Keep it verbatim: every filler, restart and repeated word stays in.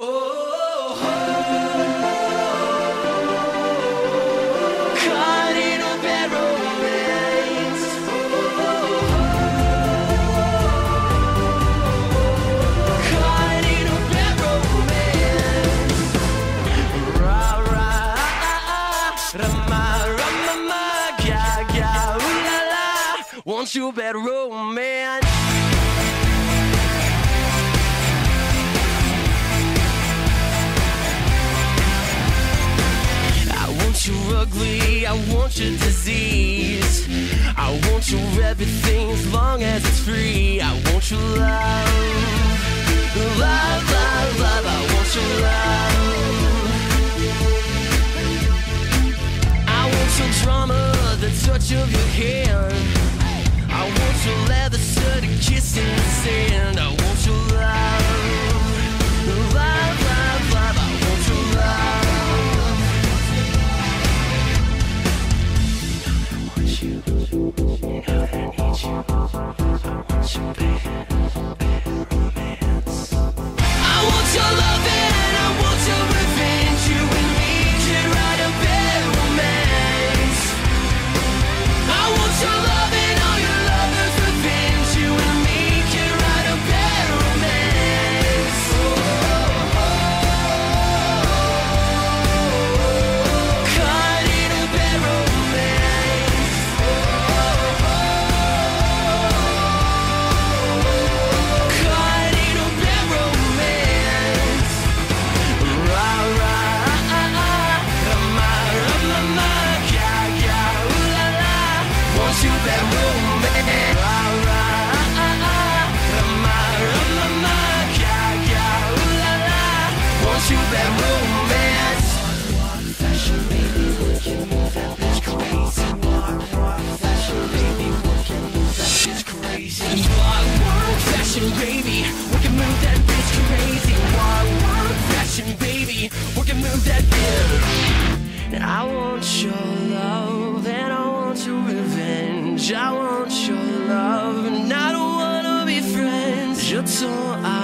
Won't you bad romance? I want you ugly, I want your disease, I want your everything as long as it's free. I want your love, love, love, love, I want your love. I want your drama, the touch of your hand, I want your leather shirt and kiss in the sand. I want your love, love, love, love. I want your love. I want you, you know I need you. I want your bad, bad romance. I want your love and I want your revenge. You and me can write a bad romance. I want your love and all your baby, we can move that bitch crazy. Wild, wild fashion, baby, we can move that bitch. And I want your love, and I want your revenge. I want your love, and I don't wanna be friends. You're so